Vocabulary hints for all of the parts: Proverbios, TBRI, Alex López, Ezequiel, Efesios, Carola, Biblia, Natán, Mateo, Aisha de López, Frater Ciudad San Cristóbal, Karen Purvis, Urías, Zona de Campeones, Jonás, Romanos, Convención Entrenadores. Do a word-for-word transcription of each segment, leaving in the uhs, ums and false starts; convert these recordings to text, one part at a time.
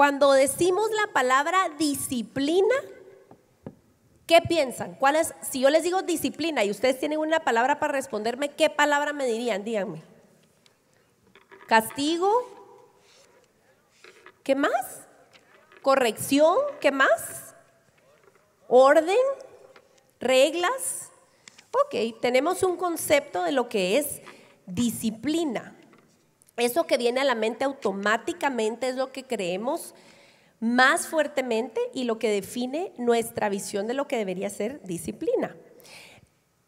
Cuando decimos la palabra disciplina, ¿qué piensan? ¿Cuál es? Si yo les digo disciplina y ustedes tienen una palabra para responderme, ¿qué palabra me dirían? Díganme. Castigo. ¿Qué más? Corrección. ¿Qué más? Orden. Reglas. Ok, tenemos un concepto de lo que es disciplina. Eso que viene a la mente automáticamente es lo que creemos más fuertemente y lo que define nuestra visión de lo que debería ser disciplina.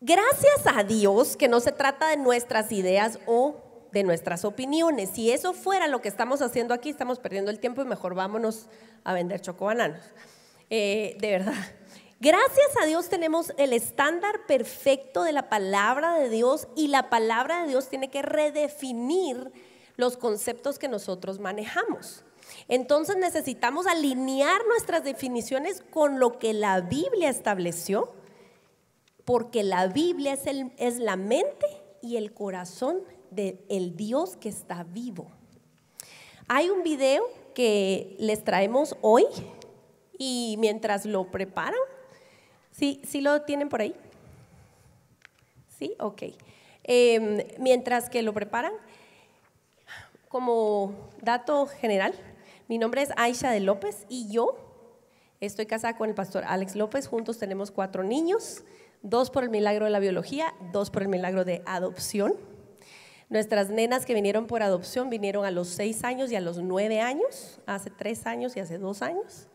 Gracias a Dios que no se trata de nuestras ideas o de nuestras opiniones. Si eso fuera lo que estamos haciendo aquí, estamos perdiendo el tiempo y mejor vámonos a vender chocobananos. Eh, de verdad. Gracias a Dios tenemos el estándar perfecto de la palabra de Dios, y la palabra de Dios tiene que redefinir los conceptos que nosotros manejamos. Entonces necesitamos alinear nuestras definiciones con lo que la Biblia estableció, porque la Biblia es, el, es la mente y el corazón del Dios que está vivo. Hay un video que les traemos hoy y mientras lo preparan, ¿sí, sí lo tienen por ahí? Sí, ok. Eh, mientras que lo preparan, como dato general, mi nombre es Aisha de López y yo estoy casada con el pastor Alex López. Juntos tenemos cuatro niños, dos por el milagro de la biología, dos por el milagro de adopción. Nuestras nenas que vinieron por adopción vinieron a los seis años y a los nueve años, hace tres años y hace dos años.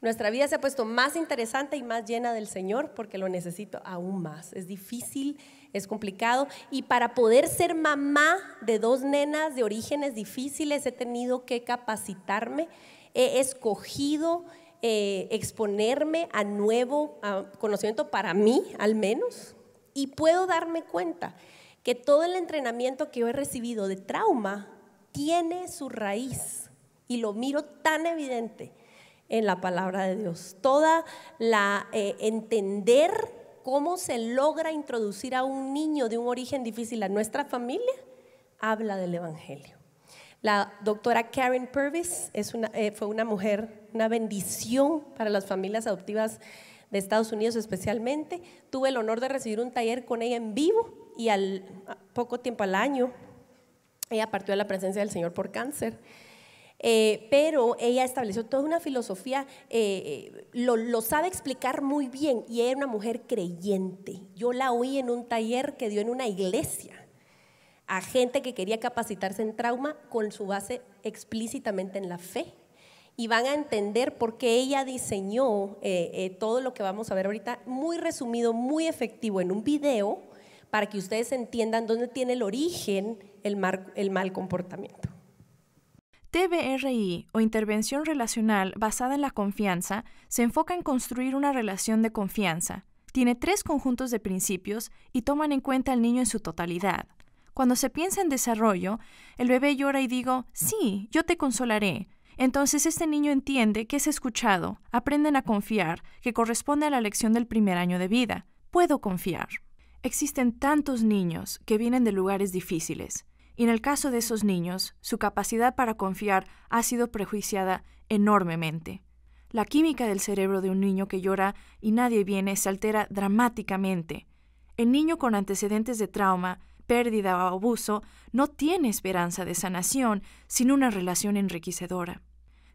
Nuestra vida se ha puesto más interesante y más llena del Señor porque lo necesito aún más. Es difícil, es complicado, y para poder ser mamá de dos nenas de orígenes difíciles he tenido que capacitarme, he escogido eh, exponerme a nuevo a conocimiento para mí al menos, y puedo darme cuenta que todo el entrenamiento que yo he recibido de trauma tiene su raíz, y lo miro tan evidente en la palabra de Dios. Toda la eh, entender cómo se logra introducir a un niño de un origen difícil a nuestra familia, habla del Evangelio. La doctora Karen Purvis es una, eh, fue una mujer, una bendición para las familias adoptivas de Estados Unidos especialmente. Tuve el honor de recibir un taller con ella en vivo y al poco tiempo al año ella partió de la presencia del Señor por cáncer. Eh, pero ella estableció toda una filosofía, eh, lo, lo sabe explicar muy bien, y ella era una mujer creyente. Yo la oí en un taller que dio en una iglesia a gente que quería capacitarse en trauma con su base explícitamente en la fe, y van a entender por qué ella diseñó eh, eh, todo lo que vamos a ver ahorita muy resumido, muy efectivo en un video, para que ustedes entiendan dónde tiene el origen el, mar, el mal comportamiento. T B R I, o intervención relacional basada en la confianza, se enfoca en construir una relación de confianza. Tiene tres conjuntos de principios y toman en cuenta al niño en su totalidad. Cuando se piensa en desarrollo, el bebé llora y digo, sí, yo te consolaré. Entonces este niño entiende que es escuchado, aprenden a confiar, que corresponde a la lección del primer año de vida. Puedo confiar. Existen tantos niños que vienen de lugares difíciles. Y en el caso de esos niños, su capacidad para confiar ha sido prejuiciada enormemente. La química del cerebro de un niño que llora y nadie viene se altera dramáticamente. El niño con antecedentes de trauma, pérdida o abuso no tiene esperanza de sanación sin una relación enriquecedora.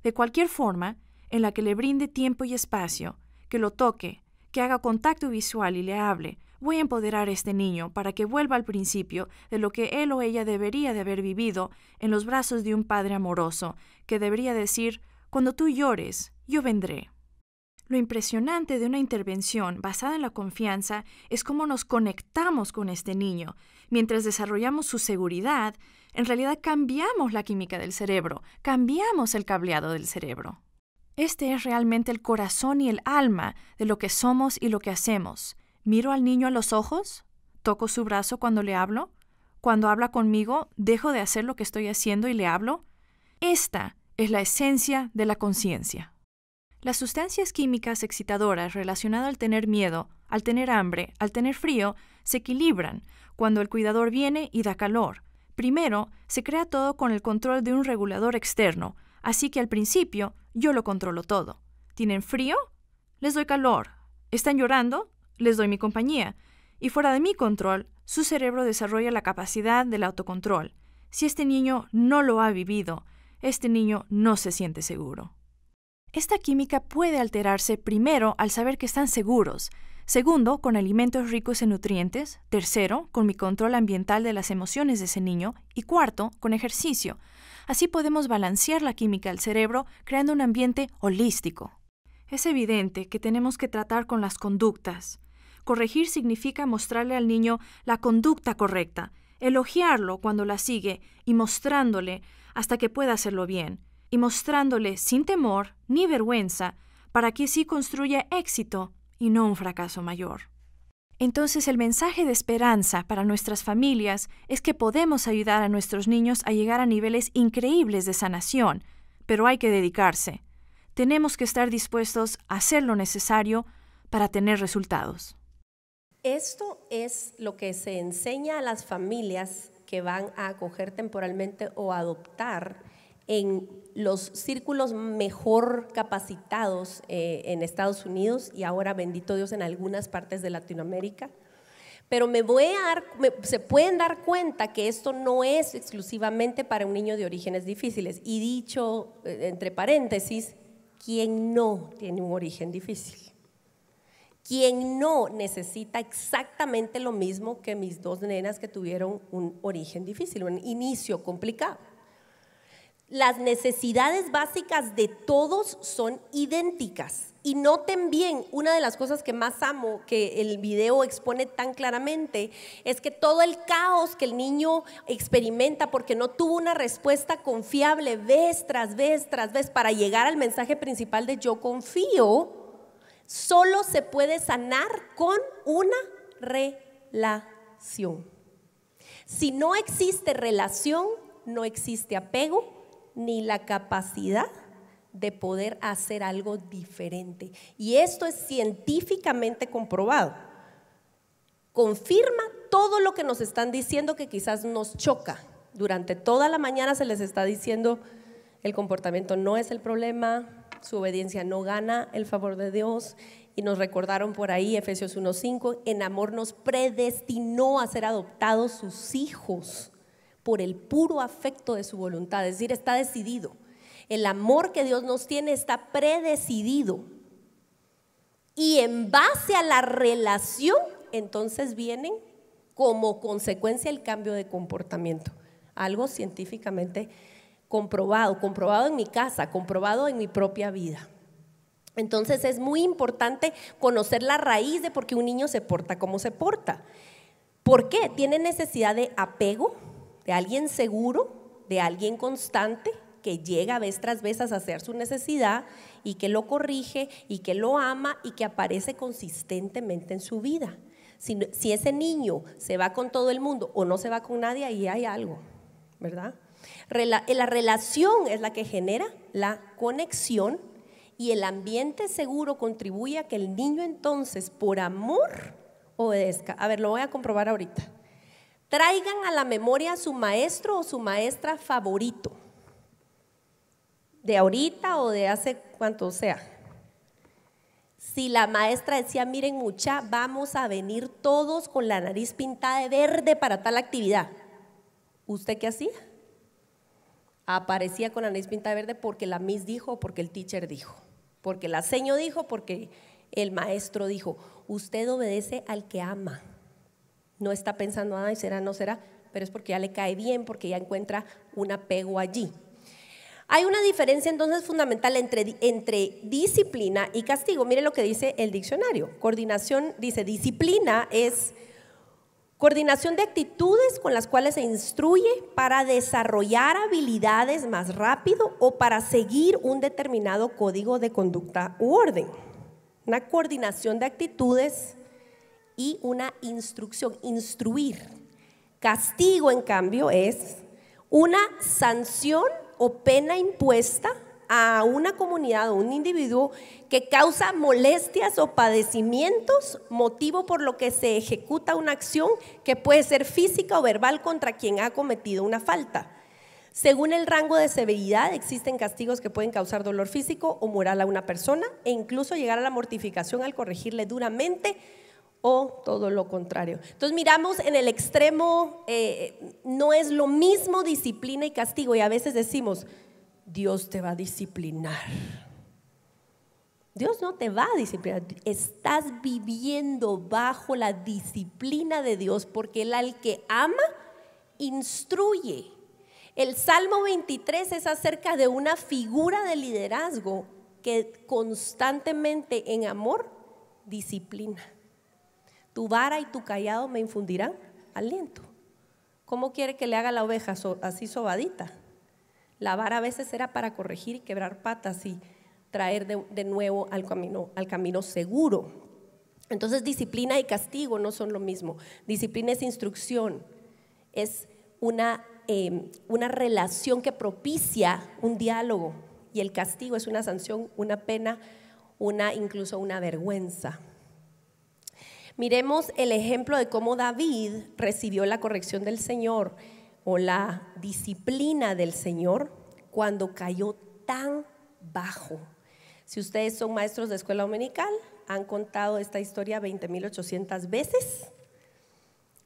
De cualquier forma, en la que le brinde tiempo y espacio, que lo toque, que haga contacto visual y le hable, voy a empoderar a este niño para que vuelva al principio de lo que él o ella debería de haber vivido en los brazos de un padre amoroso, que debería decir, cuando tú llores, yo vendré. Lo impresionante de una intervención basada en la confianza es cómo nos conectamos con este niño. Mientras desarrollamos su seguridad, en realidad cambiamos la química del cerebro, cambiamos el cableado del cerebro. Este es realmente el corazón y el alma de lo que somos y lo que hacemos. ¿Miro al niño a los ojos? ¿Toco su brazo cuando le hablo? ¿Cuando habla conmigo, dejo de hacer lo que estoy haciendo y le hablo? Esta es la esencia de la conciencia. Las sustancias químicas excitadoras relacionadas al tener miedo, al tener hambre, al tener frío, se equilibran cuando el cuidador viene y da calor. Primero, se crea todo con el control de un regulador externo, Así que al principio yo lo controlo todo. ¿Tienen frío? Les doy calor. ¿Están llorando? Les doy mi compañía. Y fuera de mi control, su cerebro desarrolla la capacidad del autocontrol. Si este niño no lo ha vivido, este niño no se siente seguro. Esta química puede alterarse primero al saber que están seguros, segundo, con alimentos ricos en nutrientes, tercero, con mi control ambiental de las emociones de ese niño y cuarto, con ejercicio. Así podemos balancear la química del cerebro creando un ambiente holístico. Es evidente que tenemos que tratar con las conductas. Corregir significa mostrarle al niño la conducta correcta, elogiarlo cuando la sigue y mostrándole hasta que pueda hacerlo bien, y mostrándole sin temor ni vergüenza para que sí construya éxito y no un fracaso mayor. Entonces, el mensaje de esperanza para nuestras familias es que podemos ayudar a nuestros niños a llegar a niveles increíbles de sanación, pero hay que dedicarse. Tenemos que estar dispuestos a hacer lo necesario para tener resultados. Esto es lo que se enseña a las familias que van a acoger temporalmente o adoptar en los círculos mejor capacitados eh, en Estados Unidos y ahora, bendito Dios, en algunas partes de Latinoamérica. Pero me voy a dar, me, se pueden dar cuenta que esto no es exclusivamente para un niño de orígenes difíciles. Y dicho, entre paréntesis, ¿quién no tiene un origen difícil? ¿Quién no necesita exactamente lo mismo que mis dos nenas que tuvieron un origen difícil, un inicio complicado? Las necesidades básicas de todos son idénticas. Y noten bien, una de las cosas que más amo, que el video expone tan claramente, es que todo el caos que el niño experimenta porque no tuvo una respuesta confiable vez tras vez tras vez para llegar al mensaje principal de yo confío, solo se puede sanar con una relación. Si no existe relación, no existe apego ni la capacidad de poder hacer algo diferente. Y esto es científicamente comprobado. Confirma todo lo que nos están diciendo que quizás nos choca. Durante toda la mañana se les está diciendo el comportamiento no es el problema, su obediencia no gana el favor de Dios. Y nos recordaron por ahí Efesios uno cinco, en amor nos predestinó a ser adoptados sus hijos por el puro afecto de su voluntad, es decir, está decidido. El amor que Dios nos tiene está predecidido. Y en base a la relación, entonces vienen como consecuencia el cambio de comportamiento. Algo científicamente comprobado, comprobado en mi casa, comprobado en mi propia vida. Entonces es muy importante conocer la raíz de por qué un niño se porta como se porta. ¿Por qué? ¿Tiene necesidad de apego? De alguien seguro, de alguien constante que llega vez tras vez a saciar su necesidad y que lo corrige y que lo ama y que aparece consistentemente en su vida. Si, si ese niño se va con todo el mundo o no se va con nadie, ahí hay algo, ¿verdad? Rela- la relación es la que genera la conexión y el ambiente seguro contribuye a que el niño entonces por amor obedezca. A ver, lo voy a comprobar ahorita. Traigan a la memoria a su maestro o su maestra favorito, de ahorita o de hace cuánto sea. Si la maestra decía, miren mucha, vamos a venir todos con la nariz pintada de verde para tal actividad. ¿Usted qué hacía? Aparecía con la nariz pintada de verde porque la miss dijo, porque el teacher dijo, porque la seño dijo, porque el maestro dijo. Usted obedece al que ama. No está pensando, ay, será, no será, pero es porque ya le cae bien, porque ya encuentra un apego allí. Hay una diferencia entonces fundamental entre, entre disciplina y castigo. Mire lo que dice el diccionario. Coordinación, dice, disciplina es coordinación de actitudes con las cuales se instruye para desarrollar habilidades más rápido o para seguir un determinado código de conducta u orden. Una coordinación de actitudes y una instrucción, instruir. Castigo, en cambio, es una sanción o pena impuesta a una comunidad o un individuo que causa molestias o padecimientos, motivo por lo que se ejecuta una acción que puede ser física o verbal contra quien ha cometido una falta. Según el rango de severidad, existen castigos que pueden causar dolor físico o moral a una persona e incluso llegar a la mortificación al corregirle duramente o todo lo contrario. Entonces miramos en el extremo, eh, no es lo mismo disciplina y castigo, y a veces decimos, Dios te va a disciplinar. Dios no te va a disciplinar, estás viviendo bajo la disciplina de Dios, porque Él al que ama, instruye. El Salmo veintitrés es acerca de una figura de liderazgo que constantemente en amor disciplina. Tu vara y tu cayado me infundirán aliento. ¿Cómo quiere que le haga la oveja? Así sobadita. La vara a veces era para corregir y quebrar patas y traer de, de nuevo al camino, al camino seguro. Entonces disciplina y castigo no son lo mismo. Disciplina es instrucción, es una, eh, una relación que propicia un diálogo, y el castigo es una sanción, una pena, una, incluso una vergüenza. Miremos el ejemplo de cómo David recibió la corrección del Señor o la disciplina del Señor cuando cayó tan bajo. Si ustedes son maestros de escuela dominical, han contado esta historia veinte mil ochocientas veces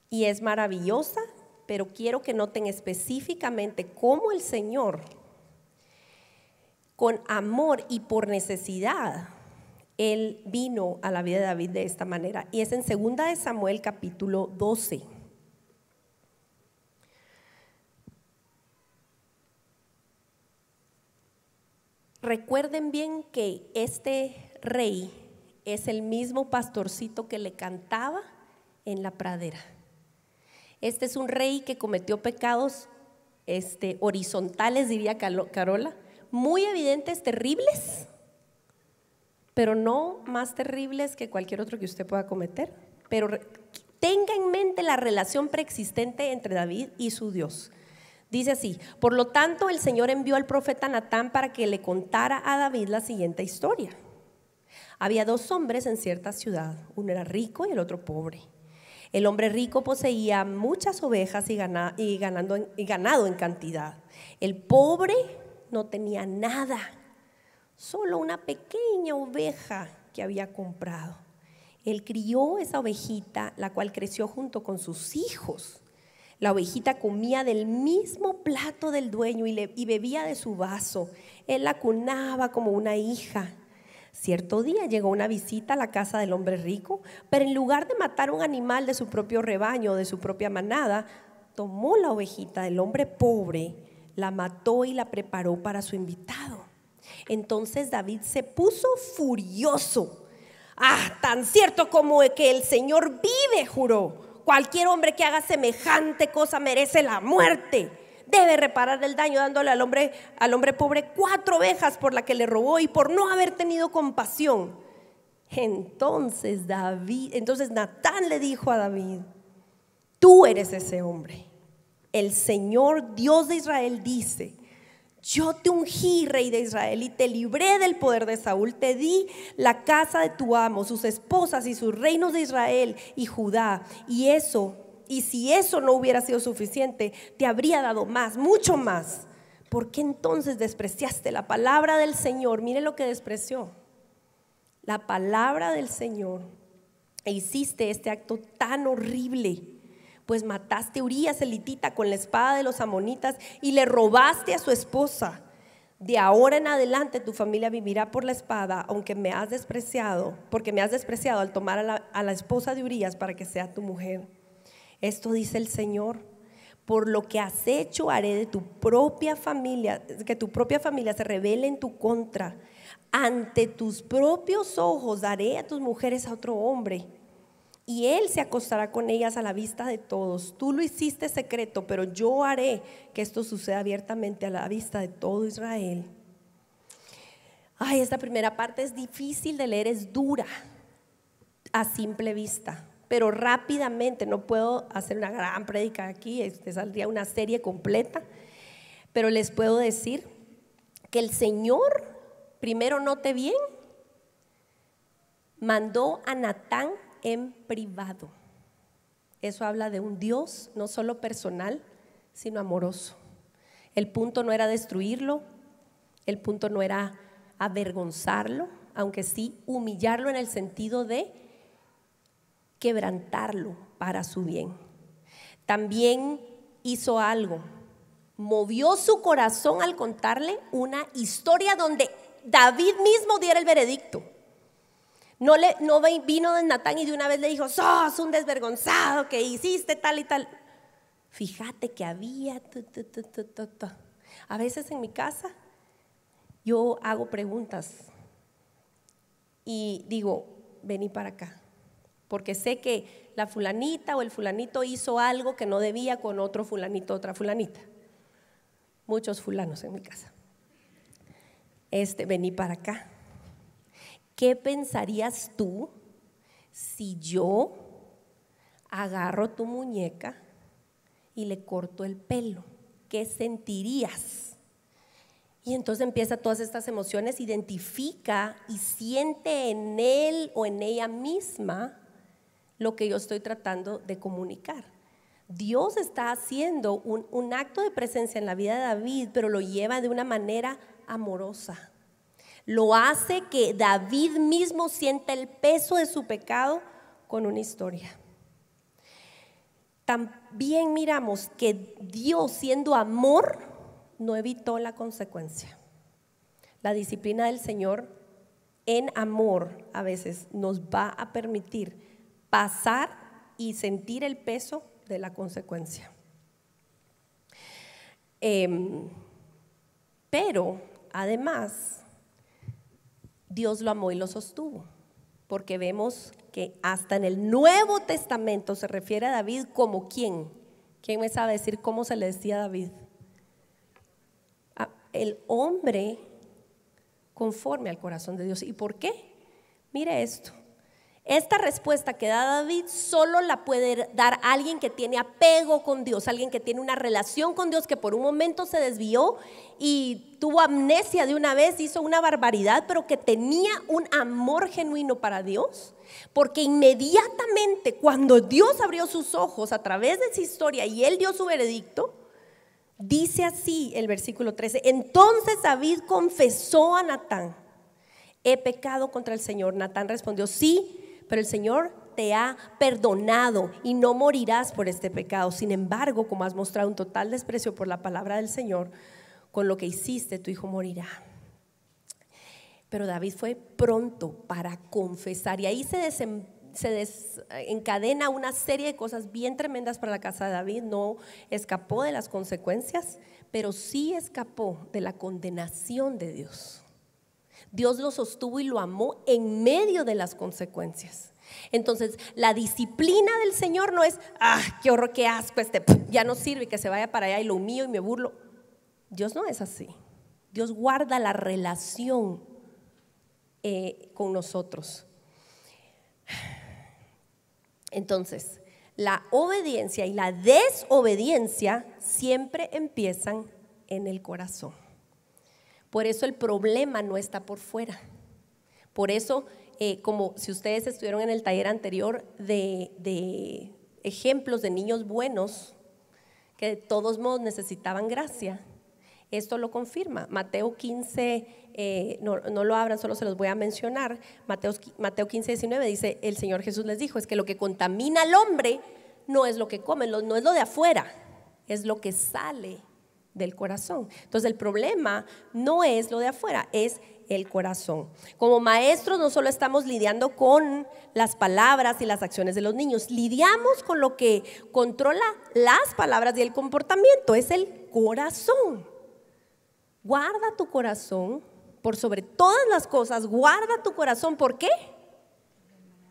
y es maravillosa, pero quiero que noten específicamente cómo el Señor, con amor y por necesidad, Él vino a la vida de David de esta manera. Y es en segunda de Samuel capítulo doce. Recuerden bien que este rey es el mismo pastorcito que le cantaba en la pradera. Este es un rey que cometió pecados este, horizontales, diría Carola, muy evidentes, terribles, pero no más terribles que cualquier otro que usted pueda cometer. Pero tenga en mente la relación preexistente entre David y su Dios. Dice así: por lo tanto, el Señor envió al profeta Natán para que le contara a David la siguiente historia. Había dos hombres en cierta ciudad, uno era rico y el otro pobre. El hombre rico poseía muchas ovejas y, gana, y, ganando en, y ganado en cantidad. El pobre no tenía nada, solo una pequeña oveja que había comprado. Él crió esa ovejita, la cual creció junto con sus hijos. La ovejita comía del mismo plato del dueño y, le, y bebía de su vaso. Él la cunaba como una hija. Cierto día llegó una visita a la casa del hombre rico, pero en lugar de matar un animal de su propio rebaño, de su propia manada, tomó la ovejita del hombre pobre, la mató y la preparó para su invitado. Entonces David se puso furioso. Ah, tan cierto como que el Señor vive, juró. Cualquier hombre que haga semejante cosa merece la muerte. Debe reparar el daño dándole al hombre, al hombre pobre cuatro ovejas por la que le robó y por no haber tenido compasión. Entonces David, entonces Natán le dijo a David: tú eres ese hombre. El Señor Dios de Israel dice: yo te ungí, rey de Israel, y te libré del poder de Saúl. Te di la casa de tu amo, sus esposas y sus reinos de Israel y Judá. Y eso, y si eso no hubiera sido suficiente, te habría dado más, mucho más. ¿Por qué entonces despreciaste la palabra del Señor? Mire lo que despreció, la palabra del Señor. E hiciste este acto tan horrible. Pues mataste a Urías el hitita con la espada de los amonitas y le robaste a su esposa. De ahora en adelante tu familia vivirá por la espada, aunque me has despreciado, porque me has despreciado al tomar a la, a la esposa de Urías para que sea tu mujer. Esto dice el Señor: por lo que has hecho haré de tu propia familia, que tu propia familia se rebele en tu contra. Ante tus propios ojos daré a tus mujeres a otro hombre, y él se acostará con ellas a la vista de todos. Tú lo hiciste secreto, pero yo haré que esto suceda abiertamente a la vista de todo Israel. Ay, esta primera parte es difícil de leer, es dura a simple vista, pero rápidamente, no puedo hacer una gran prédica aquí, este saldría una serie completa, pero les puedo decir que el Señor, primero note bien, mandó a Natán en privado. Eso habla de un Dios no solo personal, sino amoroso. El punto no era destruirlo, el punto no era avergonzarlo, aunque sí humillarlo en el sentido de quebrantarlo para su bien. También hizo algo, movió su corazón al contarle una historia donde David mismo diera el veredicto. No, le, no vino de Natán y de una vez le dijo, sos un desvergonzado que hiciste tal y tal. Fíjate que había… Tu, tu, tu, tu, tu, tu. A veces en mi casa yo hago preguntas y digo, vení para acá, porque sé que la fulanita o el fulanito hizo algo que no debía con otro fulanito, otra fulanita. Muchos fulanos en mi casa. Este, vení para acá. ¿Qué pensarías tú si yo agarro tu muñeca y le corto el pelo? ¿Qué sentirías? Y entonces empieza todas estas emociones, identifica y siente en él o en ella misma lo que yo estoy tratando de comunicar. Dios está haciendo un, un acto de presencia en la vida de David, pero lo lleva de una manera amorosa. Lo hace que David mismo sienta el peso de su pecado con una historia. También miramos que Dios, siendo amor, no evitó la consecuencia. La disciplina del Señor en amor a veces nos va a permitir pasar y sentir el peso de la consecuencia. Eh, pero además… Dios lo amó y lo sostuvo, porque vemos que hasta en el Nuevo Testamento se refiere a David como ¿quién? ¿Quién me sabe decir cómo se le decía a David? El hombre conforme al corazón de Dios. ¿Y por qué? Mire esto. Esta respuesta que da David solo la puede dar alguien que tiene apego con Dios, alguien que tiene una relación con Dios, que por un momento se desvió y tuvo amnesia de una vez, hizo una barbaridad, pero que tenía un amor genuino para Dios. Porque inmediatamente cuando Dios abrió sus ojos a través de esa historia y él dio su veredicto, dice así el versículo trece, entonces David confesó a Natán, he pecado contra el Señor. Natán respondió, sí, pero el Señor te ha perdonado y no morirás por este pecado. Sin embargo, como has mostrado un total desprecio por la palabra del Señor, con lo que hiciste tu hijo morirá. Pero David fue pronto para confesar y ahí se, desem, se desencadena una serie de cosas bien tremendas para la casa de David. No escapó de las consecuencias, pero sí escapó de la condenación de Dios. Dios lo sostuvo y lo amó en medio de las consecuencias. Entonces, la disciplina del Señor no es, ah, qué horror, qué asco, este ya no sirve, que se vaya para allá y lo humillo y me burlo. Dios no es así. Dios guarda la relación eh, con nosotros. Entonces, la obediencia y la desobediencia siempre empiezan en el corazón. Por eso el problema no está por fuera. Por eso, eh, como si ustedes estuvieron en el taller anterior de, de ejemplos de niños buenos, que de todos modos necesitaban gracia, esto lo confirma. Mateo quince, eh, no, no lo abran, solo se los voy a mencionar. Mateo, Mateo quince, diecinueve dice, el Señor Jesús les dijo, es que lo que contamina al hombre no es lo que come, no es lo de afuera, es lo que sale del corazón. Entonces el problema no es lo de afuera, es el corazón. Como maestros no solo estamos lidiando con las palabras y las acciones de los niños, lidiamos con lo que controla las palabras y el comportamiento, es el corazón. Guarda tu corazón por sobre todas las cosas, guarda tu corazón, ¿por qué?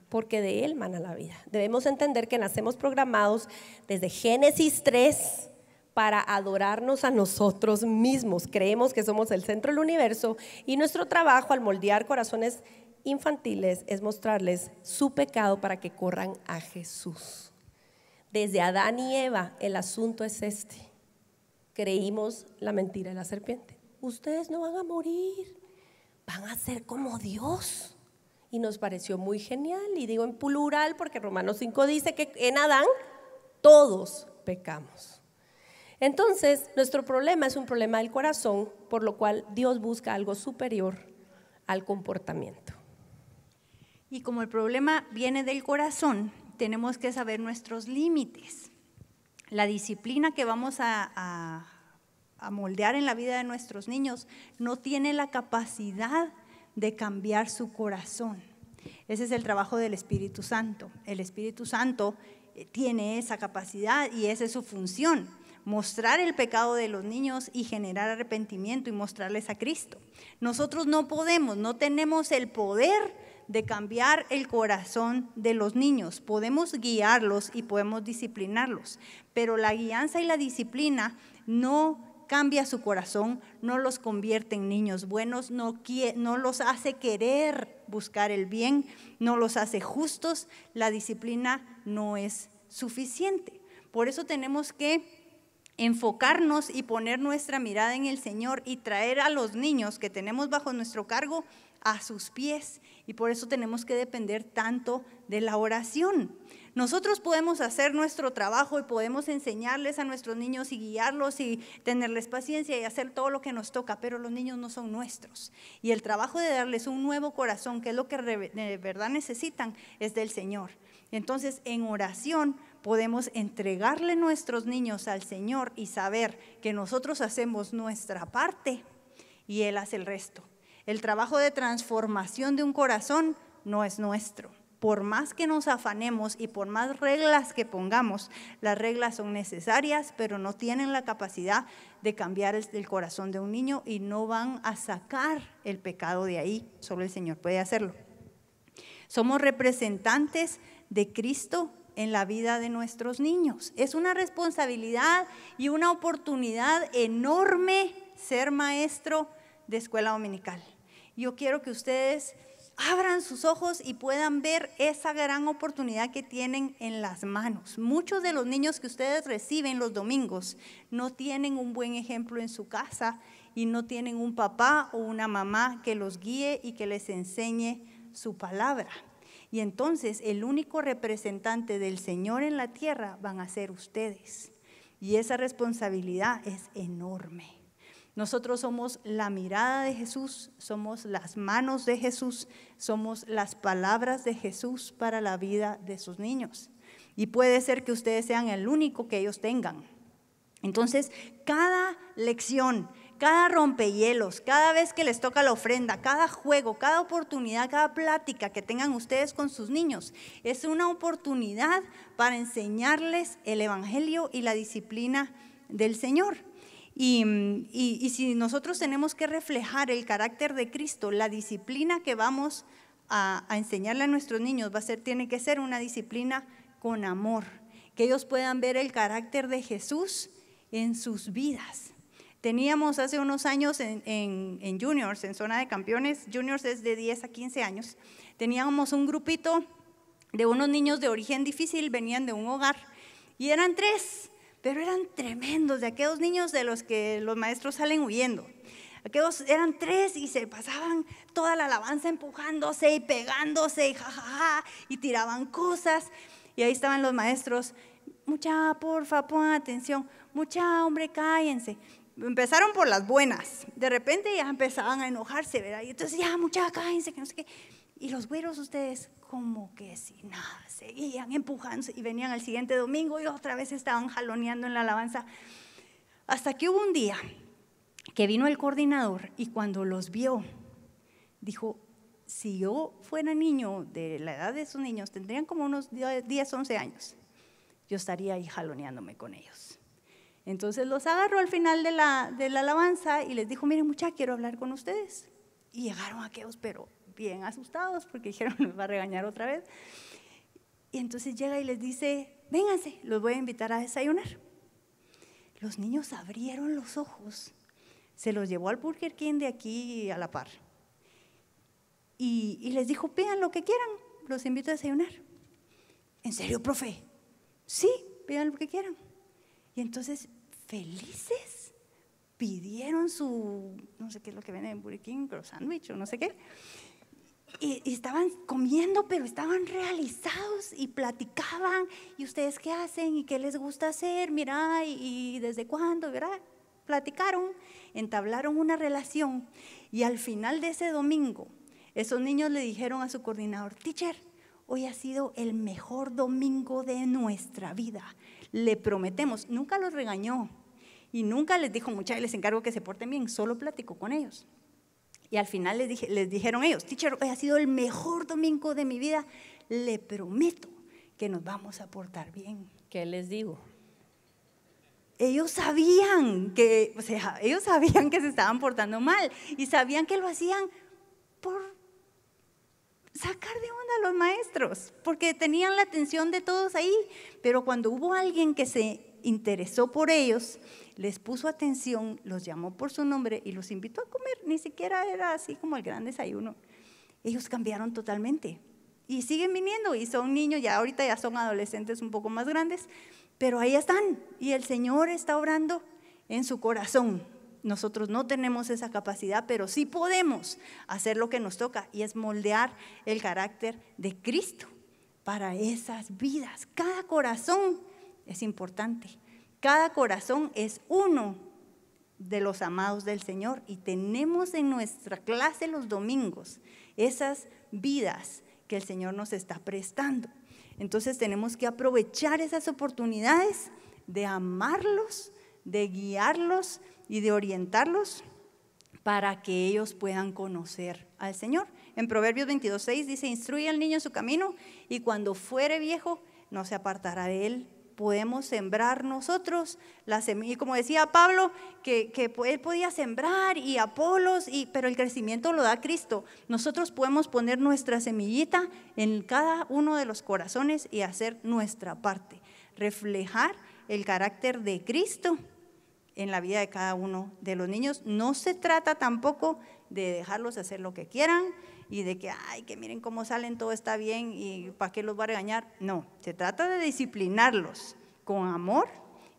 Porque de él mana la vida. Debemos entender que nacemos programados desde Génesis tres para adorarnos a nosotros mismos. Creemos que somos el centro del universo y nuestro trabajo al moldear corazones infantiles es mostrarles su pecado para que corran a Jesús. Desde Adán y Eva el asunto es este. Creímos la mentira de la serpiente. Ustedes no van a morir, van a ser como Dios. Y nos pareció muy genial, y digo en plural porque Romanos cinco dice que en Adán todos pecamos. Entonces, nuestro problema es un problema del corazón, por lo cual Dios busca algo superior al comportamiento. Y como el problema viene del corazón, tenemos que saber nuestros límites. La disciplina que vamos a, a, a moldear en la vida de nuestros niños no tiene la capacidad de cambiar su corazón. Ese es el trabajo del Espíritu Santo. El Espíritu Santo tiene esa capacidad y esa es su función. Mostrar el pecado de los niños y generar arrepentimiento y mostrarles a Cristo. Nosotros no podemos, no tenemos el poder de cambiar el corazón de los niños. Podemos guiarlos y podemos disciplinarlos, pero la guianza y la disciplina no cambia su corazón, no los convierte en niños buenos, no, no los hace querer buscar el bien, no los hace justos. La disciplina no es suficiente. Por eso tenemos que enfocarnos y poner nuestra mirada en el Señor y traer a los niños que tenemos bajo nuestro cargo a sus pies, y por eso tenemos que depender tanto de la oración. Nosotros podemos hacer nuestro trabajo y podemos enseñarles a nuestros niños y guiarlos y tenerles paciencia y hacer todo lo que nos toca, pero los niños no son nuestros. Y el trabajo de darles un nuevo corazón, que es lo que de verdad necesitan, es del Señor. Entonces, en oración podemos entregarle nuestros niños al Señor y saber que nosotros hacemos nuestra parte y Él hace el resto. El trabajo de transformación de un corazón no es nuestro. Por más que nos afanemos y por más reglas que pongamos, las reglas son necesarias, pero no tienen la capacidad de cambiar el, el corazón de un niño y no van a sacar el pecado de ahí. Solo el Señor puede hacerlo. Somos representantes de Cristo en la vida de nuestros niños. Es una responsabilidad y una oportunidad enorme ser maestro de escuela dominical. Yo quiero que ustedes abran sus ojos y puedan ver esa gran oportunidad que tienen en las manos. Muchos de los niños que ustedes reciben los domingos no tienen un buen ejemplo en su casa y no tienen un papá o una mamá que los guíe y que les enseñe su palabra. Y entonces el único representante del Señor en la tierra van a ser ustedes. Y esa responsabilidad es enorme. Nosotros somos la mirada de Jesús, somos las manos de Jesús, somos las palabras de Jesús para la vida de sus niños. Y puede ser que ustedes sean el único que ellos tengan. Entonces, cada lección, cada rompehielos, cada vez que les toca la ofrenda, cada juego, cada oportunidad, cada plática que tengan ustedes con sus niños, es una oportunidad para enseñarles el Evangelio y la disciplina del Señor. Y, y, y si nosotros tenemos que reflejar el carácter de Cristo, la disciplina que vamos a, a enseñarle a nuestros niños va a ser, tiene que ser una disciplina con amor, que ellos puedan ver el carácter de Jesús en sus vidas. Teníamos hace unos años en, en, en Juniors, en zona de campeones, Juniors es de diez a quince años, teníamos un grupito de unos niños de origen difícil, venían de un hogar y eran tres. Pero eran tremendos, de aquellos niños de los que los maestros salen huyendo. Aquellos eran tres y se pasaban toda la alabanza empujándose y pegándose y jajaja, y tiraban cosas. Y ahí estaban los maestros, mucha, porfa, pon atención, mucha, hombre, cállense. Empezaron por las buenas, de repente ya empezaban a enojarse, ¿verdad? Y entonces ya, mucha, cállense, que no sé qué. Y los güeros ustedes, como que si nada, seguían empujándose y venían al siguiente domingo y otra vez estaban jaloneando en la alabanza. Hasta que hubo un día que vino el coordinador y cuando los vio, dijo, si yo fuera niño de la edad de esos niños, tendrían como unos diez, once años, yo estaría ahí jaloneándome con ellos. Entonces los agarró al final de la, de la alabanza y les dijo, miren muchachos, quiero hablar con ustedes. Y llegaron aquellos, pero bien asustados porque dijeron, nos va a regañar otra vez. Y entonces llega y les dice, vénganse, los voy a invitar a desayunar. Los niños abrieron los ojos, se los llevó al Burger King de aquí a la par. Y, y les dijo, pidan lo que quieran, los invito a desayunar. ¿En serio, profe? Sí, pidan lo que quieran. Y entonces, felices, pidieron su, no sé qué es lo que venden en Burger King, pero sándwich o no sé qué. Y, y estaban comiendo, pero estaban realizados y platicaban. ¿Y ustedes qué hacen? ¿Y qué les gusta hacer? Mira, ¿y, y desde cuándo? ¿Verdad? Platicaron, entablaron una relación. Y al final de ese domingo, esos niños le dijeron a su coordinador: teacher, hoy ha sido el mejor domingo de nuestra vida. Le prometemos. Nunca los regañó y nunca les dijo: muchachos, les encargo que se porten bien, solo platicó con ellos. Y al final les, dije, les dijeron ellos: teacher, hoy ha sido el mejor domingo de mi vida, le prometo que nos vamos a portar bien. ¿Qué les digo? Ellos sabían que, o sea, ellos sabían que se estaban portando mal y sabían que lo hacían por sacar de onda a los maestros, porque tenían la atención de todos ahí, pero cuando hubo alguien que se interesó por ellos, les puso atención, los llamó por su nombre y los invitó a comer. Ni siquiera era así como el gran desayuno. Ellos cambiaron totalmente y siguen viniendo, y son niños, ya ahorita ya son adolescentes un poco más grandes, pero ahí están, y el Señor está obrando en su corazón. Nosotros no tenemos esa capacidad, pero sí podemos hacer lo que nos toca, y es moldear el carácter de Cristo para esas vidas. Cada corazón es importante, cada corazón es uno de los amados del Señor, y tenemos en nuestra clase los domingos esas vidas que el Señor nos está prestando. Entonces tenemos que aprovechar esas oportunidades de amarlos, de guiarlos y de orientarlos para que ellos puedan conocer al Señor. En Proverbios veintidós, seis dice: instruye al niño en su camino y cuando fuere viejo no se apartará de él. Podemos sembrar nosotros la semilla, y como decía Pablo, que, que él podía sembrar, y Apolos, y, pero el crecimiento lo da Cristo. Nosotros podemos poner nuestra semillita en cada uno de los corazones y hacer nuestra parte, reflejar el carácter de Cristo en la vida de cada uno de los niños. No se trata tampoco de dejarlos hacer lo que quieran y de que, ay, que miren cómo salen, todo está bien y para qué los va a regañar. No, se trata de disciplinarlos con amor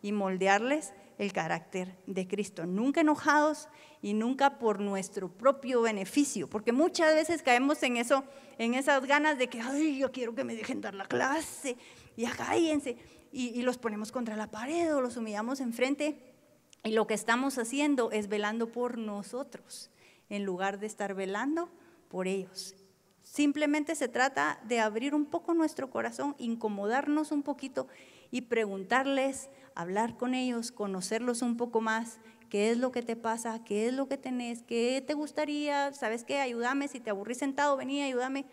y moldearles el carácter de Cristo, nunca enojados y nunca por nuestro propio beneficio, porque muchas veces caemos en eso, en esas ganas de que, ay, yo quiero que me dejen dar la clase, y cállense, y, y los ponemos contra la pared o los humillamos enfrente. Y lo que estamos haciendo es velando por nosotros, en lugar de estar velando por ellos. Simplemente se trata de abrir un poco nuestro corazón, incomodarnos un poquito y preguntarles, hablar con ellos, conocerlos un poco más. ¿Qué es lo que te pasa? ¿Qué es lo que tenés? ¿Qué te gustaría? ¿Sabes qué? Ayúdame, si te aburrís sentado, vení, ayúdame.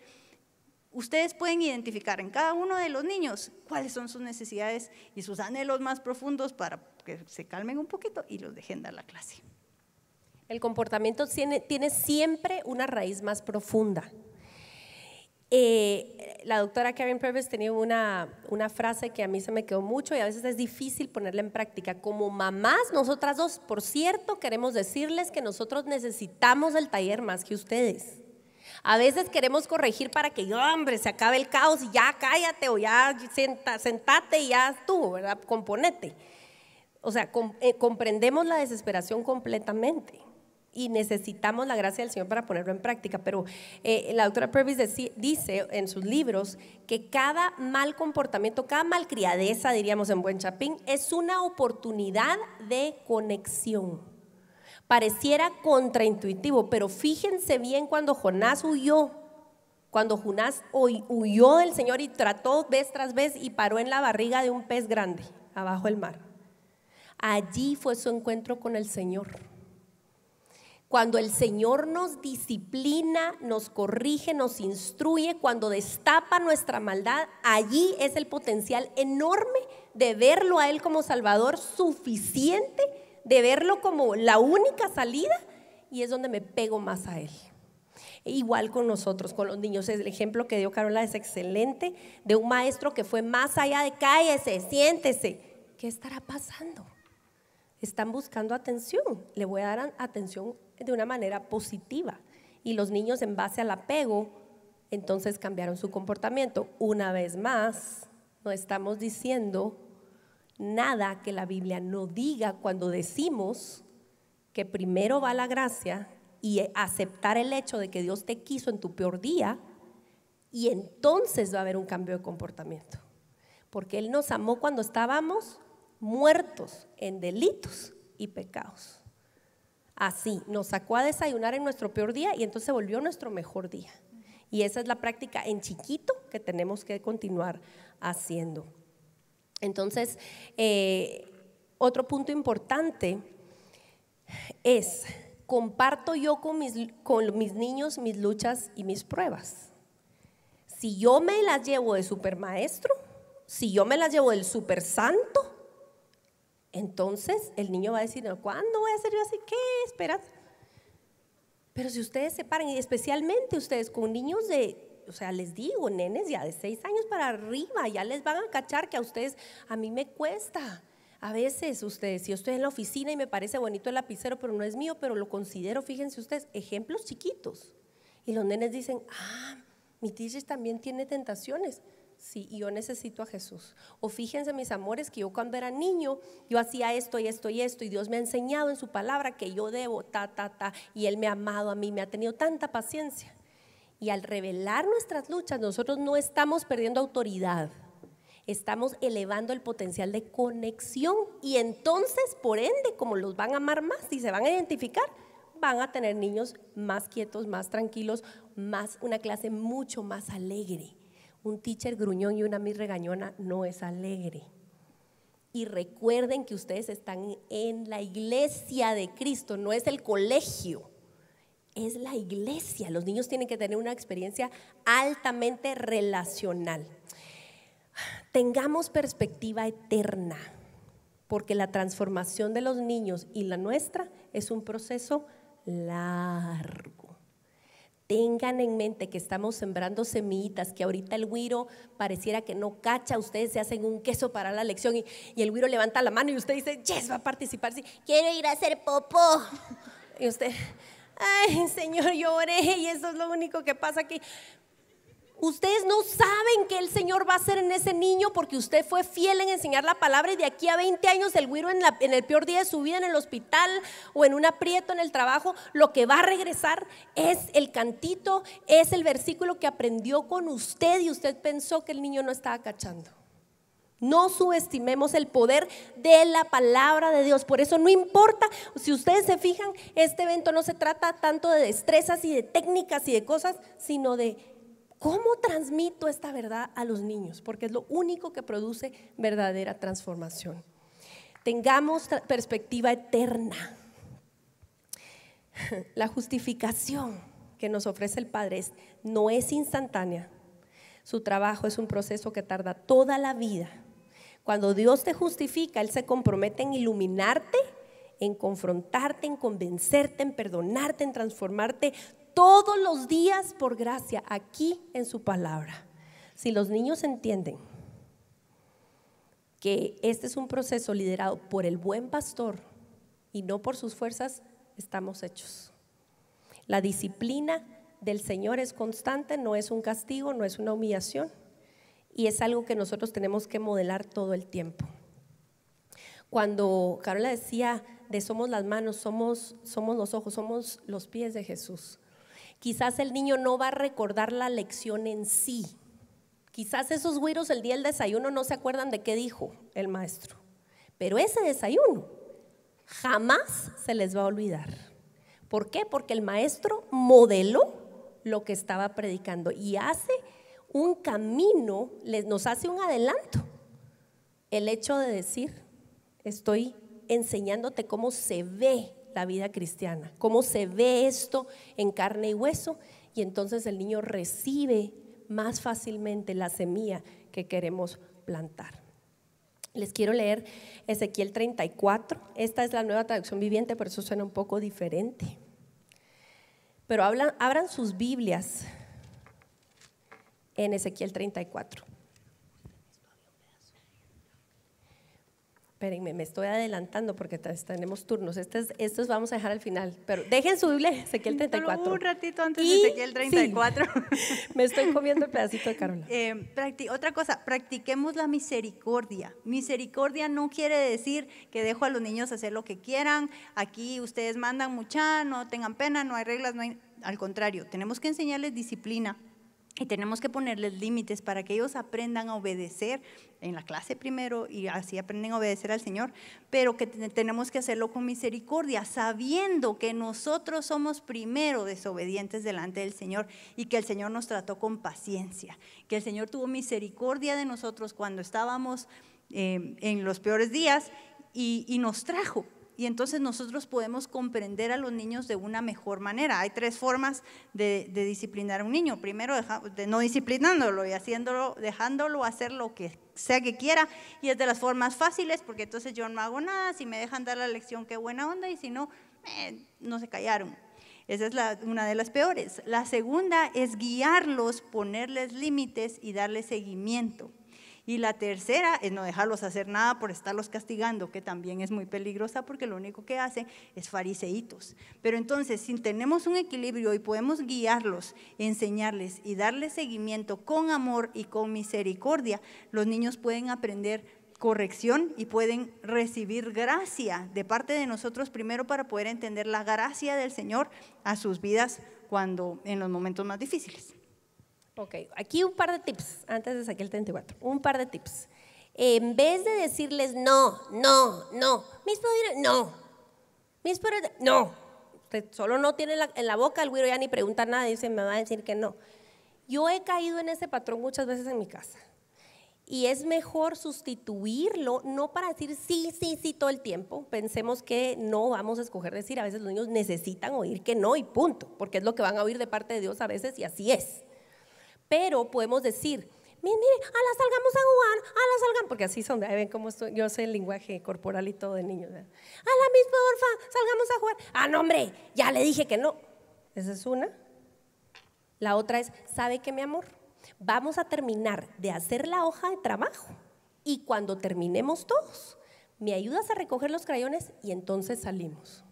Ustedes pueden identificar en cada uno de los niños cuáles son sus necesidades y sus anhelos más profundos para que se calmen un poquito y los dejen dar la clase. El comportamiento tiene, tiene siempre una raíz más profunda. Eh, la doctora Karen Purvis tenía una, una frase que a mí se me quedó mucho y a veces es difícil ponerla en práctica. Como mamás, nosotras dos, por cierto, queremos decirles que nosotros necesitamos el taller más que ustedes. A veces queremos corregir para que, hombre, se acabe el caos y ya cállate, o ya senta, sentate y ya estuvo, ¿verdad? Componete. O sea, com, eh, comprendemos la desesperación completamente y necesitamos la gracia del Señor para ponerlo en práctica. Pero eh, la doctora Purvis dice en sus libros que cada mal comportamiento, cada malcriadeza, diríamos en buen chapín, es una oportunidad de conexión. Pareciera contraintuitivo, pero fíjense bien cuando Jonás huyó, cuando Jonás huyó del Señor y trató vez tras vez y paró en la barriga de un pez grande, abajo del mar. Allí fue su encuentro con el Señor. Cuando el Señor nos disciplina, nos corrige, nos instruye, cuando destapa nuestra maldad, allí es el potencial enorme de verlo a Él como Salvador suficiente, de verlo como la única salida, y es donde me pego más a Él. Igual con nosotros, con los niños. El ejemplo que dio Carola es excelente, de un maestro que fue más allá de cállese, siéntese. ¿Qué estará pasando? Están buscando atención. Le voy a dar atención de una manera positiva. Y los niños, en base al apego, entonces cambiaron su comportamiento. Una vez más, no estamos diciendo nada que la Biblia no diga cuando decimos que primero va la gracia y aceptar el hecho de que Dios te quiso en tu peor día, y entonces va a haber un cambio de comportamiento. Porque Él nos amó cuando estábamos muertos en delitos y pecados. Así, nos sacó a desayunar en nuestro peor día y entonces volvió nuestro mejor día. Y esa es la práctica en chiquito que tenemos que continuar haciendo. Entonces, eh, otro punto importante es, comparto yo con mis, con mis niños mis luchas y mis pruebas. Si yo me las llevo de supermaestro, si yo me las llevo del super santo, entonces el niño va a decir, ¿cuándo voy a ser yo así? ¿Qué? Espera. Pero si ustedes se paran, y especialmente ustedes con niños de, o sea, les digo, nenes ya de seis años para arriba, ya les van a cachar que a ustedes, a mí me cuesta. A veces ustedes, si yo estoy en la oficina y me parece bonito el lapicero, pero no es mío, pero lo considero, fíjense ustedes, ejemplos chiquitos. Y los nenes dicen, ah, mi teacher también tiene tentaciones. Sí, y yo necesito a Jesús. O fíjense, mis amores, que yo cuando era niño, yo hacía esto y esto y esto, y Dios me ha enseñado en su palabra que yo debo ta, ta, ta, y Él me ha amado a mí, me ha tenido tanta paciencia. Y al revelar nuestras luchas, nosotros no estamos perdiendo autoridad, estamos elevando el potencial de conexión, y entonces, por ende, como los van a amar más y se van a identificar, van a tener niños más quietos, más tranquilos, más, una clase mucho más alegre. Un teacher gruñón y una miss regañona no es alegre. Y recuerden que ustedes están en la iglesia de Cristo, no es el colegio, es la iglesia. Los niños tienen que tener una experiencia altamente relacional. Tengamos perspectiva eterna, porque la transformación de los niños y la nuestra es un proceso largo. Tengan en mente que estamos sembrando semillitas, que ahorita el güiro pareciera que no cacha, ustedes se hacen un queso para la lección y, y el güiro levanta la mano y usted dice, yes, va a participar, sí, quiero ir a hacer popó. Y usted, ay, Señor, lloré y eso es lo único que pasa aquí. Ustedes no saben que el Señor va a hacer en ese niño porque usted fue fiel en enseñar la palabra y de aquí a veinte años el güiro en, la, en el peor día de su vida en el hospital o en un aprieto en el trabajo, lo que va a regresar es el cantito, es el versículo que aprendió con usted y usted pensó que el niño no estaba cachando. No subestimemos el poder de la palabra de Dios. Por eso no importa, si ustedes se fijan, este evento no se trata tanto de destrezas y de técnicas y de cosas, sino de ¿cómo transmito esta verdad a los niños? Porque es lo único que produce verdadera transformación. Tengamos perspectiva eterna. La justificación que nos ofrece el Padre no es instantánea. Su trabajo es un proceso que tarda toda la vida. Cuando Dios te justifica, Él se compromete en iluminarte, en confrontarte, en convencerte, en perdonarte, en transformarte todos los días por gracia, aquí en su palabra. Si los niños entienden que este es un proceso liderado por el buen pastor y no por sus fuerzas, estamos hechos. La disciplina del Señor es constante, no es un castigo, no es una humillación, y es algo que nosotros tenemos que modelar todo el tiempo. Cuando Carola decía de somos las manos, somos, somos los ojos, somos los pies de Jesús. Quizás el niño no va a recordar la lección en sí. Quizás esos güiros el día del desayuno no se acuerdan de qué dijo el maestro. Pero ese desayuno jamás se les va a olvidar. ¿Por qué? Porque el maestro modeló lo que estaba predicando y hace un camino, nos hace un adelanto. El hecho de decir, estoy enseñándote cómo se ve la vida cristiana, cómo se ve esto en carne y hueso, y entonces el niño recibe más fácilmente la semilla que queremos plantar. Les quiero leer Ezequiel treinta y cuatro, esta es la nueva traducción viviente, por eso suena un poco diferente. Pero hablan, abran sus Biblias en Ezequiel treinta y cuatro. Espérenme, me estoy adelantando porque tenemos turnos. Estos, estos vamos a dejar al final. Pero dejen su Biblia, Ezequiel treinta y cuatro. Pero un ratito antes y, de Ezequiel treinta y cuatro. Sí, me estoy comiendo el pedacito de Carola. Eh, otra cosa, practiquemos la misericordia. Misericordia no quiere decir que dejo a los niños hacer lo que quieran. Aquí ustedes mandan mucha, no tengan pena, no hay reglas. No hay, al contrario, tenemos que enseñarles disciplina. Y tenemos que ponerles límites para que ellos aprendan a obedecer en la clase primero y así aprenden a obedecer al Señor, pero que tenemos que hacerlo con misericordia, sabiendo que nosotros somos primero desobedientes delante del Señor y que el Señor nos trató con paciencia, que el Señor tuvo misericordia de nosotros cuando estábamos eh, en los peores días y, y nos trajo. Y entonces nosotros podemos comprender a los niños de una mejor manera. Hay tres formas de, de disciplinar a un niño. Primero, deja, de no disciplinándolo y haciéndolo, dejándolo hacer lo que sea que quiera. Y es de las formas fáciles porque entonces yo no hago nada. Si me dejan dar la lección, qué buena onda. Y si no, eh, no se callaron. Esa es la, una de las peores. La segunda es guiarlos, ponerles límites y darles seguimiento. Y la tercera es no dejarlos hacer nada por estarlos castigando, que también es muy peligrosa porque lo único que hacen es fariseitos. Pero entonces, si tenemos un equilibrio y podemos guiarlos, enseñarles y darles seguimiento con amor y con misericordia, los niños pueden aprender corrección y pueden recibir gracia de parte de nosotros primero para poder entender la gracia del Señor a sus vidas cuando en los momentos más difíciles. Ok, aquí un par de tips, antes de sacar el treinta y cuatro, un par de tips. En vez de decirles no, no, no, mis padres, no, mis padres, no. Solo no tienen la, en la boca el güiro, ya ni pregunta nada, dice, me va a decir que no. Yo he caído en ese patrón muchas veces en mi casa. Y es mejor sustituirlo, no para decir sí, sí, sí todo el tiempo. Pensemos que no vamos a escoger decir, a veces los niños necesitan oír que no y punto, porque es lo que van a oír de parte de Dios a veces y así es. Pero podemos decir, mire, mire, a la salgamos a jugar, a la salgan, porque así son, ven cómo estoy, yo sé el lenguaje corporal y todo de niños. A la misma orfa, salgamos a jugar. Ah, no, hombre, ya le dije que no. Esa es una. La otra es, ¿sabe qué, mi amor? Vamos a terminar de hacer la hoja de trabajo y cuando terminemos todos, me ayudas a recoger los crayones y entonces salimos.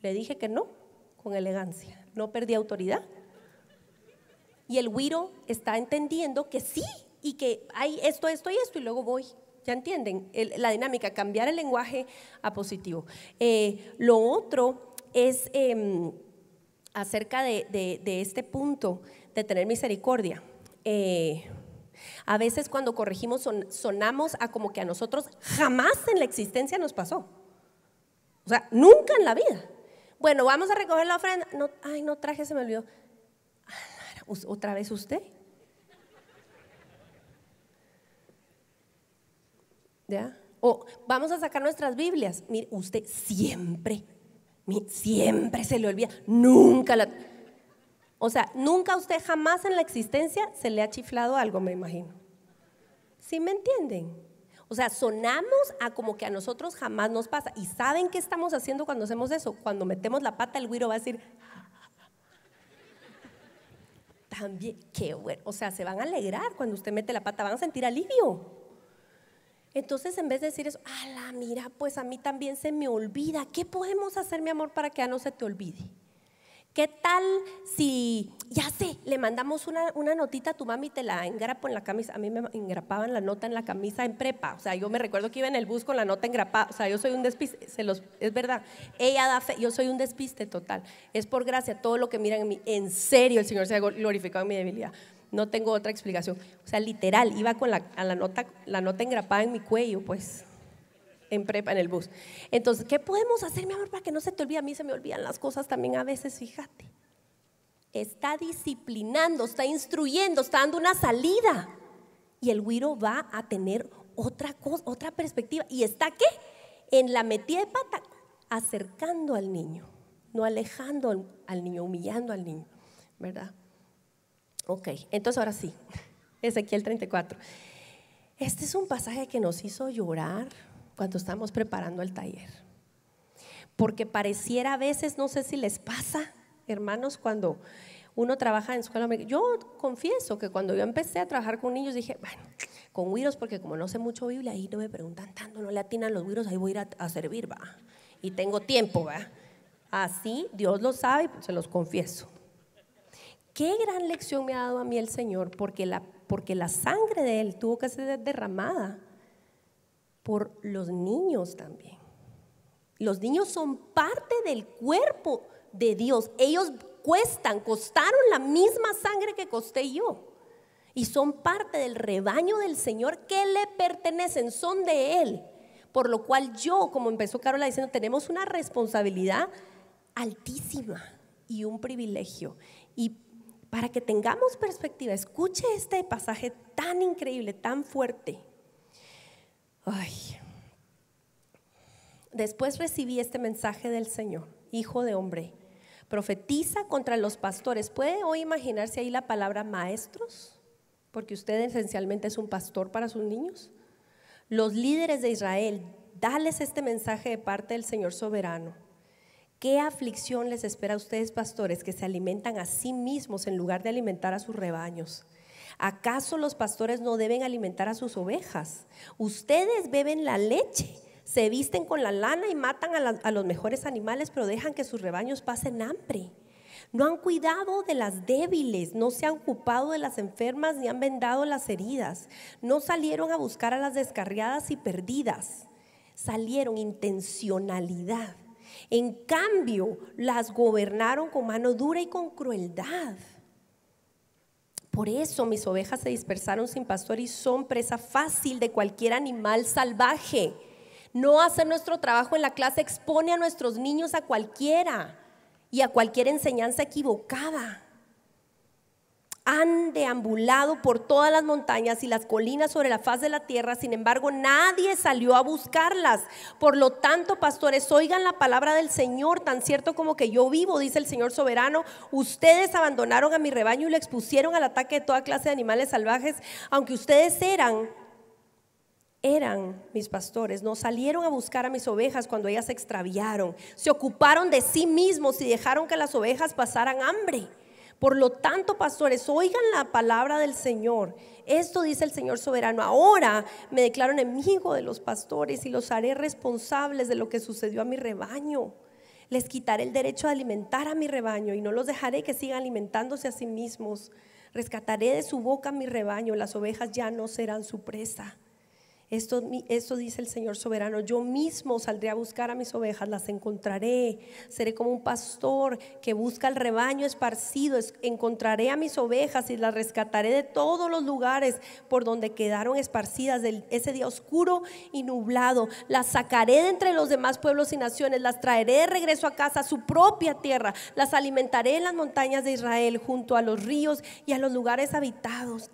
Le dije que no, con elegancia, no perdí autoridad. Y el güiro está entendiendo que sí y que hay esto, esto y esto y luego voy. ¿Ya entienden? El, la dinámica, cambiar el lenguaje a positivo. Eh, lo otro es eh, acerca de, de, de este punto de tener misericordia. Eh, a veces cuando corregimos son, sonamos a como que a nosotros jamás en la existencia nos pasó. O sea, nunca en la vida. Bueno, vamos a recoger la ofrenda. No, ay, no traje, se me olvidó. ¿Otra vez usted? ¿Ya? O vamos a sacar nuestras Biblias. Mire, usted siempre, siempre se le olvida, nunca la… O sea, nunca usted jamás en la existencia se le ha chiflado algo, me imagino. ¿Sí me entienden? O sea, sonamos a como que a nosotros jamás nos pasa. ¿Y saben qué estamos haciendo cuando hacemos eso? Cuando metemos la pata, el güiro va a decir… También, qué bueno, o sea, se van a alegrar cuando usted mete la pata, van a sentir alivio. Entonces, en vez de decir eso, ala, mira, pues a mí también se me olvida. ¿Qué podemos hacer, mi amor, para que ya no se te olvide? ¿Qué tal si, ya sé, le mandamos una, una notita a tu mami y te la engrapo en la camisa? A mí me engrapaban la nota en la camisa en prepa. O sea, yo me recuerdo que iba en el bus con la nota engrapada. O sea, yo soy un despiste, se los, es verdad. Ella da fe, yo soy un despiste total. Es por gracia todo lo que miran en mí. En serio, el Señor se ha glorificado en mi debilidad. No tengo otra explicación. O sea, literal, iba con la, a la, nota, la nota engrapada en mi cuello, pues… en prepa, en el bus. Entonces, ¿qué podemos hacer, mi amor, para que no se te olvide? A mí se me olvidan las cosas también a veces, fíjate. Está disciplinando, está instruyendo, está dando una salida. Y el güiro va a tener otra cosa, otra perspectiva. ¿Y está qué? En la metida de pata, acercando al niño, no alejando al, al niño, humillando al niño, ¿verdad? Ok, entonces ahora sí, Ezequiel treinta y cuatro. Este es un pasaje que nos hizo llorar cuando estamos preparando el taller, porque pareciera a veces, no sé si les pasa, hermanos, cuando uno trabaja en escuela americana. Yo confieso que cuando yo empecé a trabajar con niños dije, bueno, con güiros, porque como no sé mucho Biblia, ahí no me preguntan tanto, no le atinan los güiros, ahí voy a ir a, a servir, va. Y tengo tiempo, va. Así, Dios lo sabe, pues se los confieso. Qué gran lección me ha dado a mí el Señor, porque la, porque la sangre de Él tuvo que ser derramada por los niños también. Los niños son parte del cuerpo de Dios. Ellos cuestan, costaron la misma sangre que costé yo. Y son parte del rebaño del Señor que le pertenecen, son de Él. Por lo cual yo, como empezó Carola diciendo, tenemos una responsabilidad altísima y un privilegio. Y para que tengamos perspectiva, escuche este pasaje tan increíble, tan fuerte. Ay. Después recibí este mensaje del Señor: hijo de hombre, profetiza contra los pastores. ¿Puede hoy imaginarse ahí la palabra maestros? Porque usted esencialmente es un pastor para sus niños. Los líderes de Israel, dales este mensaje de parte del Señor soberano. ¿Qué aflicción les espera a ustedes, pastores, que se alimentan a sí mismos en lugar de alimentar a sus rebaños? ¿Acaso los pastores no deben alimentar a sus ovejas? Ustedes beben la leche, se visten con la lana y matan a, la, a los mejores animales, pero dejan que sus rebaños pasen hambre. No han cuidado de las débiles, no se han ocupado de las enfermas ni han vendado las heridas. No salieron a buscar a las descarriadas y perdidas. Salieron intencionalidad. En cambio, las gobernaron con mano dura y con crueldad. Por eso mis ovejas se dispersaron sin pastor y son presa fácil de cualquier animal salvaje. No hacer nuestro trabajo en la clase expone a nuestros niños a cualquiera y a cualquier enseñanza equivocada. Han deambulado por todas las montañas y las colinas sobre la faz de la tierra, sin embargo nadie salió a buscarlas. Por lo tanto, pastores, oigan la palabra del Señor, tan cierto como que yo vivo, dice el Señor soberano. Ustedes abandonaron a mi rebaño y lo expusieron al ataque de toda clase de animales salvajes, aunque ustedes eran, eran mis pastores. No salieron a buscar a mis ovejas cuando ellas se extraviaron, se ocuparon de sí mismos y dejaron que las ovejas pasaran hambre. Por lo tanto, pastores, oigan la palabra del Señor. Esto dice el Señor soberano: ahora me declaro enemigo de los pastores y los haré responsables de lo que sucedió a mi rebaño. Les quitaré el derecho de alimentar a mi rebaño y no los dejaré que sigan alimentándose a sí mismos. Rescataré de su boca a mi rebaño, las ovejas ya no serán su presa. Esto, esto dice el Señor soberano: yo mismo saldré a buscar a mis ovejas, las encontraré, seré como un pastor que busca el rebaño esparcido, encontraré a mis ovejas y las rescataré de todos los lugares por donde quedaron esparcidas del, ese día oscuro y nublado. Las sacaré de entre los demás pueblos y naciones, las traeré de regreso a casa, a su propia tierra, las alimentaré en las montañas de Israel, junto a los ríos y a los lugares habitados.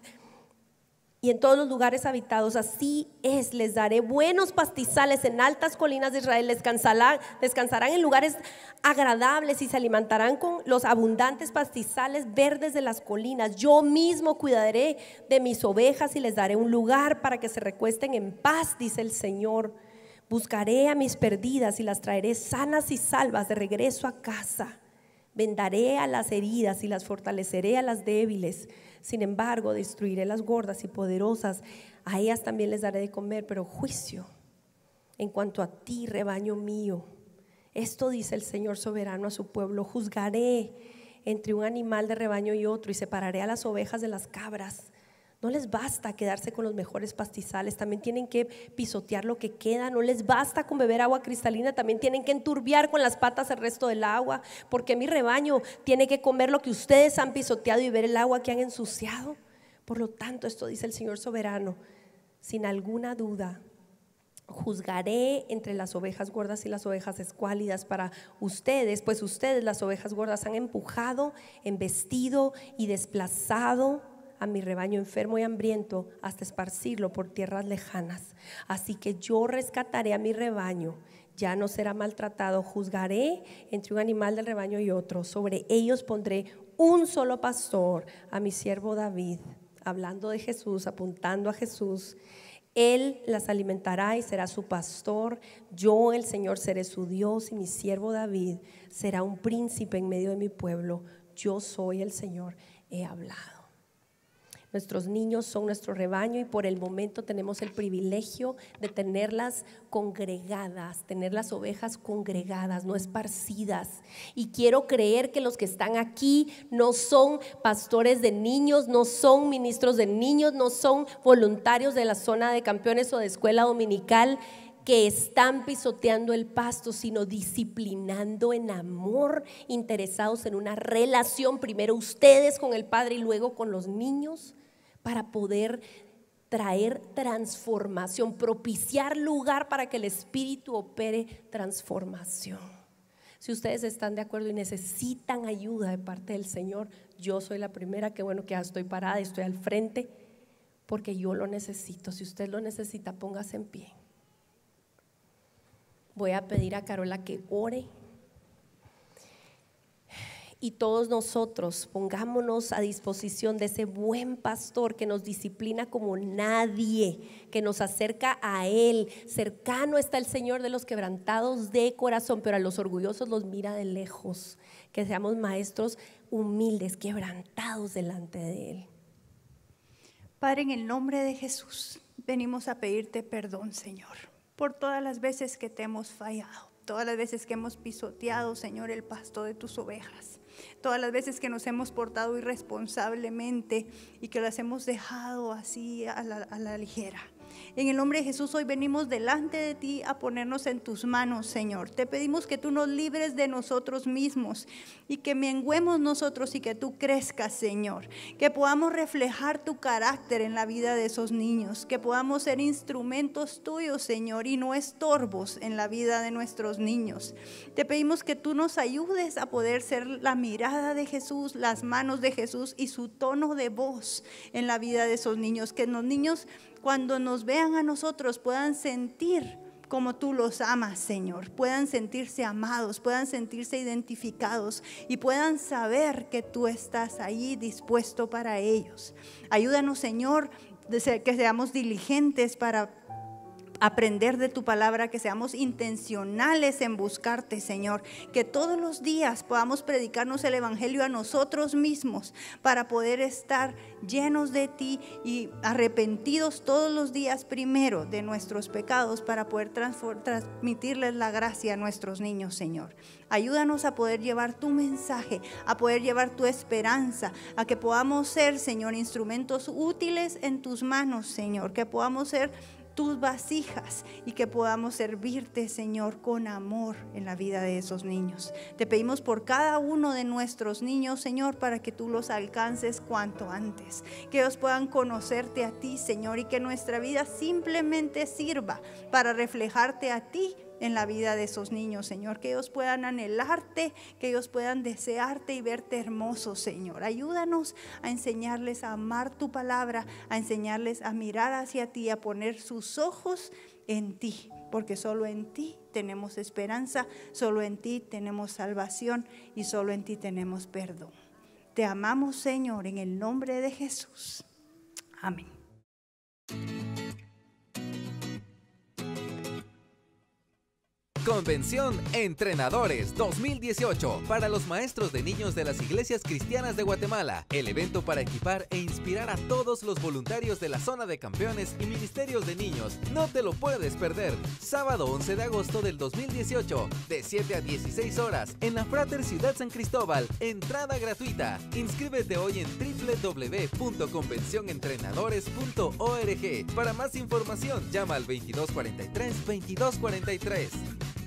Y en todos los lugares habitados, así es, les daré buenos pastizales en altas colinas de Israel, descansarán, descansarán en lugares agradables y se alimentarán con los abundantes pastizales verdes de las colinas. Yo mismo cuidaré de mis ovejas y les daré un lugar para que se recuesten en paz, dice el Señor. Buscaré a mis perdidas y las traeré sanas y salvas de regreso a casa. Vendaré a las heridas y las fortaleceré a las débiles. Sin embargo, destruiré las gordas y poderosas, a ellas también les daré de comer, pero juicio en cuanto a ti, rebaño mío. Esto dice el Señor soberano a su pueblo: juzgaré entre un animal de rebaño y otro y separaré a las ovejas de las cabras. No les basta quedarse con los mejores pastizales, también tienen que pisotear lo que queda. No les basta con beber agua cristalina, también tienen que enturbiar con las patas el resto del agua. Porque mi rebaño tiene que comer lo que ustedes han pisoteado y beber el agua que han ensuciado. Por lo tanto, esto dice el Señor soberano: sin alguna duda juzgaré entre las ovejas gordas y las ovejas escuálidas para ustedes, pues ustedes, las ovejas gordas, han empujado, embestido y desplazado a mi rebaño enfermo y hambriento hasta esparcirlo por tierras lejanas. Así que yo rescataré a mi rebaño, ya no será maltratado. Juzgaré entre un animal del rebaño y otro, sobre ellos pondré un solo pastor, a mi siervo David. Hablando de Jesús, apuntando a Jesús. Él las alimentará y será su pastor. Yo, el Señor, seré su Dios y mi siervo David será un príncipe en medio de mi pueblo. yo soy el Señor, he hablado. Nuestros niños son nuestro rebaño y por el momento tenemos el privilegio de tenerlas congregadas, tener las ovejas congregadas, no esparcidas. Y quiero creer que los que están aquí no son pastores de niños, no son ministros de niños, no son voluntarios de la zona de campeones o de escuela dominical que están pisoteando el pasto, sino disciplinando en amor, interesados en una relación, primero ustedes con el Padre y luego con los niños, para poder traer transformación, propiciar lugar para que el Espíritu opere transformación. Si ustedes están de acuerdo y necesitan ayuda de parte del Señor, yo soy la primera, qué bueno que ya estoy parada, estoy al frente, porque yo lo necesito. Si usted lo necesita, póngase en pie. Voy a pedir a Carola que ore y todos nosotros pongámonos a disposición de ese buen pastor que nos disciplina como nadie, que nos acerca a Él. Cercano está el Señor de los quebrantados de corazón, pero a los orgullosos los mira de lejos. Que seamos maestros humildes, quebrantados delante de Él. Padre, en el nombre de Jesús, venimos a pedirte perdón, Señor, por todas las veces que te hemos fallado, todas las veces que hemos pisoteado, Señor, el pasto de tus ovejas, todas las veces que nos hemos portado irresponsablemente y que las hemos dejado así a la, a la ligera. En el nombre de Jesús, hoy venimos delante de ti a ponernos en tus manos, Señor. Te pedimos que tú nos libres de nosotros mismos y que menguemos nosotros y que tú crezcas, Señor. Que podamos reflejar tu carácter en la vida de esos niños, que podamos ser instrumentos tuyos, Señor, y no estorbos en la vida de nuestros niños. Te pedimos que tú nos ayudes a poder ser la mirada de Jesús, las manos de Jesús y su tono de voz en la vida de esos niños, que los niños, cuando nos vean a nosotros, puedan sentir como tú los amas, Señor, puedan sentirse amados, puedan sentirse identificados y puedan saber que tú estás ahí dispuesto para ellos. Ayúdanos, Señor, que seamos diligentes para aprender de tu palabra, que seamos intencionales en buscarte, Señor, que todos los días podamos predicarnos el evangelio a nosotros mismos para poder estar llenos de ti y arrepentidos todos los días primero de nuestros pecados para poder transmitirles la gracia a nuestros niños, Señor. Ayúdanos a poder llevar tu mensaje, a poder llevar tu esperanza, a que podamos ser, Señor, instrumentos útiles en tus manos, Señor, que podamos ser tus vasijas y que podamos servirte, Señor, con amor en la vida de esos niños. Te pedimos por cada uno de nuestros niños, Señor, para que tú los alcances cuanto antes, que ellos puedan conocerte a ti, Señor, y que nuestra vida simplemente sirva para reflejarte a ti en la vida de esos niños, Señor, que ellos puedan anhelarte, que ellos puedan desearte y verte hermoso, Señor. Ayúdanos a enseñarles a amar tu palabra, a enseñarles a mirar hacia ti, a poner sus ojos en ti, porque solo en ti tenemos esperanza, solo en ti tenemos salvación y solo en ti tenemos perdón. Te amamos, Señor, en el nombre de Jesús. Amén. Convención Entrenadores dos mil dieciocho para los maestros de niños de las iglesias cristianas de Guatemala. El evento para equipar e inspirar a todos los voluntarios de la zona de campeones y ministerios de niños. No te lo puedes perder. Sábado once de agosto del dos mil dieciocho, de siete a dieciséis horas, en la Frater Ciudad San Cristóbal. Entrada gratuita. Inscríbete hoy en doble u doble u doble u punto convención entrenadores punto org. Para más información, llama al veintidós cuarenta y tres veintidós cuarenta y tres.